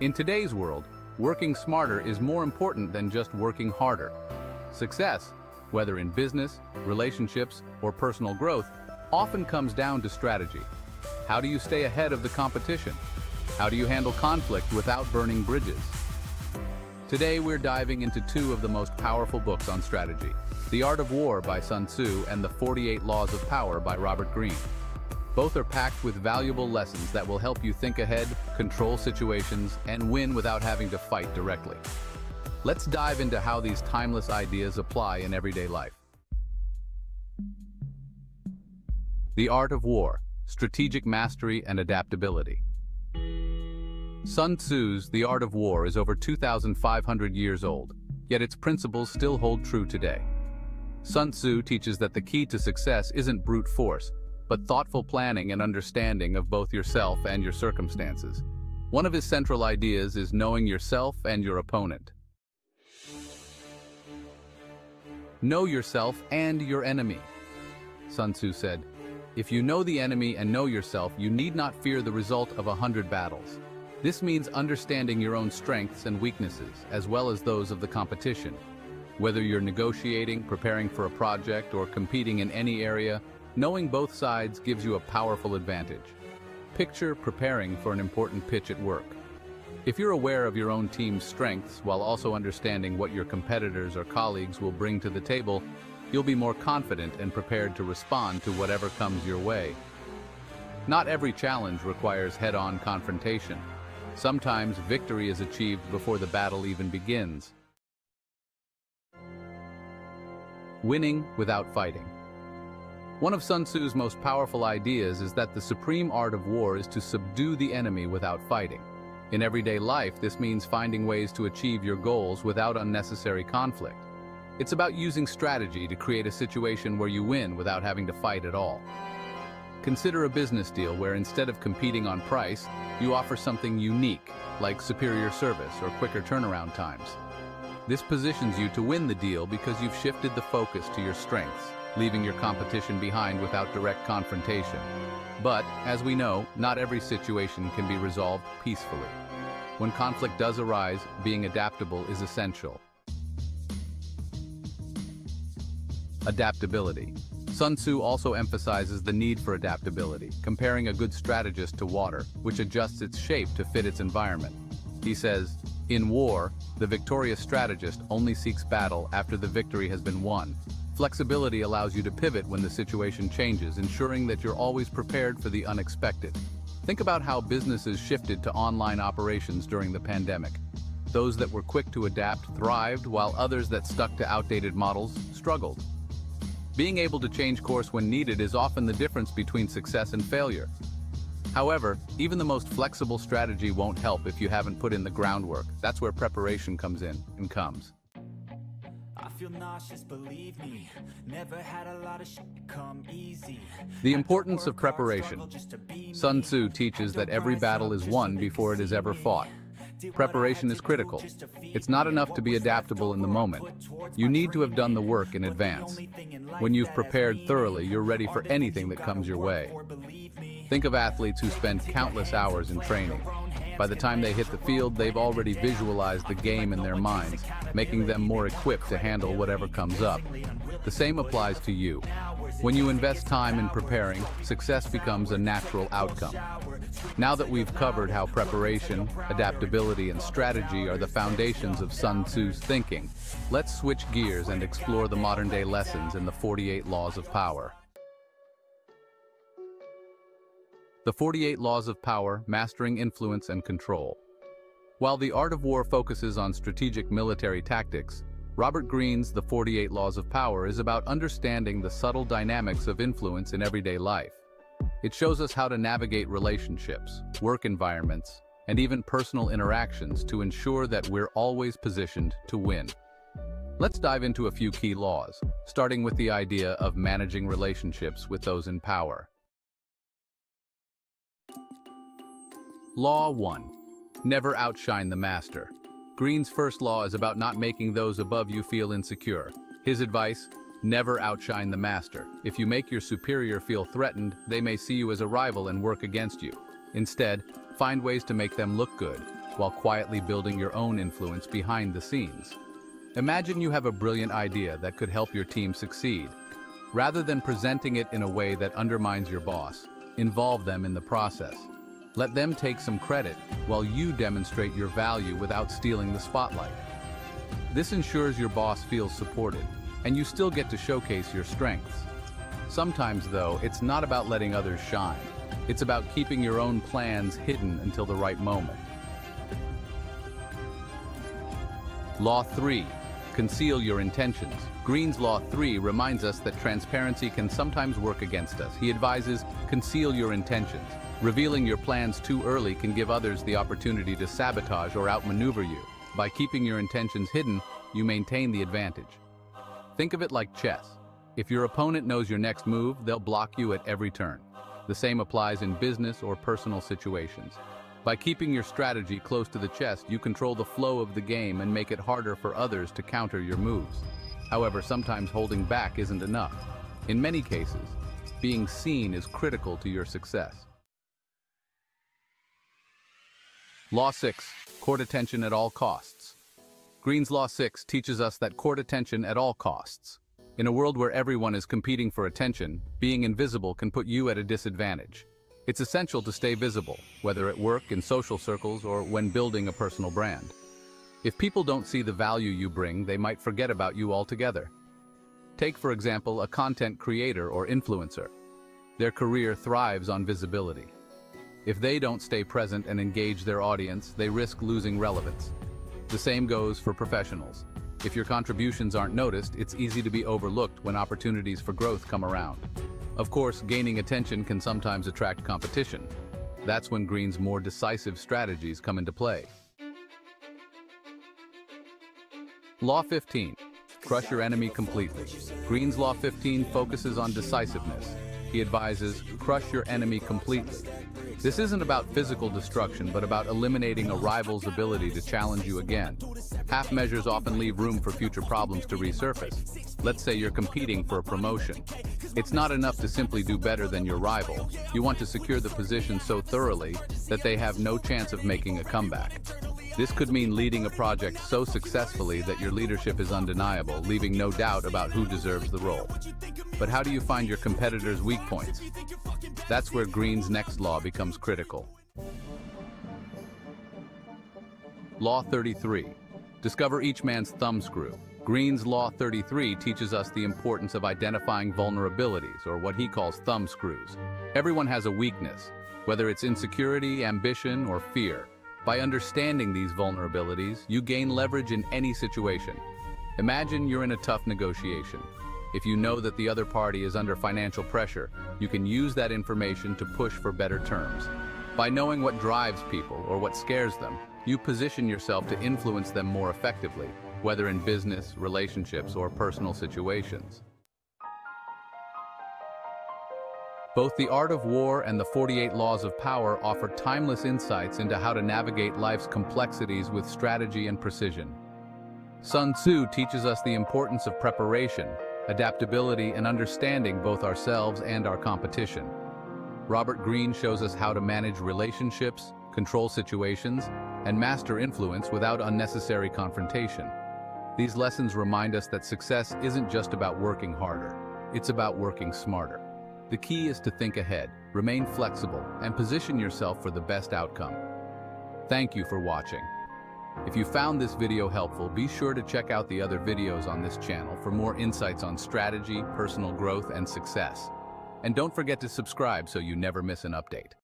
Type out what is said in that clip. In today's world, working smarter is more important than just working harder. Success, whether in business, relationships, or personal growth, often comes down to strategy. How do you stay ahead of the competition? How do you handle conflict without burning bridges? Today we're diving into two of the most powerful books on strategy, The Art of War by Sun Tzu and The 48 Laws of Power by Robert Greene. Both are packed with valuable lessons that will help you think ahead, control situations, and win without having to fight directly. Let's dive into how these timeless ideas apply in everyday life. The Art of War, Strategic Mastery and Adaptability. Sun Tzu's The Art of War is over 2,500 years old, yet its principles still hold true today. Sun Tzu teaches that the key to success isn't brute force, but thoughtful planning and understanding of both yourself and your circumstances. One of his central ideas is knowing yourself and your opponent. Know yourself and your enemy. Sun Tzu said, "If you know the enemy and know yourself, you need not fear the result of 100 battles." This means understanding your own strengths and weaknesses, as well as those of the competition. Whether you're negotiating, preparing for a project, or competing in any area, knowing both sides gives you a powerful advantage. Picture preparing for an important pitch at work. If you're aware of your own team's strengths while also understanding what your competitors or colleagues will bring to the table, you'll be more confident and prepared to respond to whatever comes your way. Not every challenge requires head-on confrontation. Sometimes victory is achieved before the battle even begins. Winning without fighting. One of Sun Tzu's most powerful ideas is that the supreme art of war is to subdue the enemy without fighting. In everyday life, this means finding ways to achieve your goals without unnecessary conflict. It's about using strategy to create a situation where you win without having to fight at all. Consider a business deal where instead of competing on price, you offer something unique, like superior service or quicker turnaround times. This positions you to win the deal because you've shifted the focus to your strengths, leaving your competition behind without direct confrontation. But, as we know, not every situation can be resolved peacefully. When conflict does arise, being adaptable is essential. Adaptability. Sun Tzu also emphasizes the need for adaptability, comparing a good strategist to water, which adjusts its shape to fit its environment. He says, "In war, the victorious strategist only seeks battle after the victory has been won. Flexibility allows you to pivot when the situation changes, ensuring that you're always prepared for the unexpected." Think about how businesses shifted to online operations during the pandemic. Those that were quick to adapt thrived, while others that stuck to outdated models struggled. Being able to change course when needed is often the difference between success and failure. However, even the most flexible strategy won't help if you haven't put in the groundwork. That's where preparation comes in and comes. The importance of preparation. Sun Tzu teaches that every battle is won before it is ever fought. Preparation is critical. It's not enough to be adaptable in the moment. You need to have done the work in advance. When you've prepared thoroughly, you're ready for anything that comes your way. Think of athletes who spend countless hours in training. By the time they hit the field, they've already visualized the game in their minds, making them more equipped to handle whatever comes up. The same applies to you. When you invest time in preparing, success becomes a natural outcome. Now that we've covered how preparation, adaptability, and strategy are the foundations of Sun Tzu's thinking, let's switch gears and explore the modern-day lessons in the 48 Laws of Power. The 48 Laws of Power, Mastering Influence and Control. While The Art of War focuses on strategic military tactics, Robert Greene's The 48 Laws of Power is about understanding the subtle dynamics of influence in everyday life. It shows us how to navigate relationships, work environments, and even personal interactions to ensure that we're always positioned to win. Let's dive into a few key laws, starting with the idea of managing relationships with those in power. Law 1. Never outshine the master. Greene's first law is about not making those above you feel insecure. His advice, never outshine the master. If you make your superior feel threatened, they may see you as a rival and work against you. Instead, find ways to make them look good. while quietly building your own influence behind the scenes. Imagine you have a brilliant idea that could help your team succeed. Rather than presenting it in a way that undermines your boss, involve them in the process. Let them take some credit while you demonstrate your value without stealing the spotlight. This ensures your boss feels supported, and you still get to showcase your strengths. Sometimes, though, it's not about letting others shine. It's about keeping your own plans hidden until the right moment. Law 3. Conceal your intentions. Greene's Law 3 reminds us that transparency can sometimes work against us. He advises, conceal your intentions. Revealing your plans too early can give others the opportunity to sabotage or outmaneuver you. By keeping your intentions hidden, you maintain the advantage. Think of it like chess. If your opponent knows your next move, they'll block you at every turn. The same applies in business or personal situations. By keeping your strategy close to the chest, you control the flow of the game and make it harder for others to counter your moves. However, sometimes holding back isn't enough. In many cases, being seen is critical to your success. Law 6. Court attention at all costs. Greene's Law 6 teaches us that court attention at all costs. In a world where everyone is competing for attention, being invisible can put you at a disadvantage. It's essential to stay visible, whether at work, in social circles, or when building a personal brand. If people don't see the value you bring, they might forget about you altogether. Take, for example, a content creator or influencer. Their career thrives on visibility. If they don't stay present and engage their audience, they risk losing relevance. The same goes for professionals. If your contributions aren't noticed, it's easy to be overlooked when opportunities for growth come around. Of course, gaining attention can sometimes attract competition. That's when Greene's more decisive strategies come into play. Law 15. Crush your enemy completely. Greene's Law 15 focuses on decisiveness. He advises, crush your enemy completely. This isn't about physical destruction, but about eliminating a rival's ability to challenge you again. Half measures often leave room for future problems to resurface. Let's say you're competing for a promotion. It's not enough to simply do better than your rival. You want to secure the position so thoroughly that they have no chance of making a comeback. This could mean leading a project so successfully that your leadership is undeniable, leaving no doubt about who deserves the role. But how do you find your competitors' weak points? That's where Greene's next law becomes critical. Law 33. Discover each man's thumbscrew. Greene's Law 33 teaches us the importance of identifying vulnerabilities, or what he calls thumbscrews. Everyone has a weakness, whether it's insecurity, ambition, or fear. By understanding these vulnerabilities, you gain leverage in any situation. Imagine you're in a tough negotiation. If you know that the other party is under financial pressure, you can use that information to push for better terms. By knowing what drives people or what scares them, you position yourself to influence them more effectively, whether in business, relationships, or personal situations. Both The Art of War and The 48 Laws of Power offer timeless insights into how to navigate life's complexities with strategy and precision. Sun Tzu teaches us the importance of preparation, adaptability, and understanding both ourselves and our competition. Robert Greene shows us how to manage relationships, control situations, and master influence without unnecessary confrontation. These lessons remind us that success isn't just about working harder, it's about working smarter. The key is to think ahead, remain flexible, and position yourself for the best outcome. Thank you for watching. If you found this video helpful, be sure to check out the other videos on this channel for more insights on strategy, personal growth, and success. And don't forget to subscribe so you never miss an update.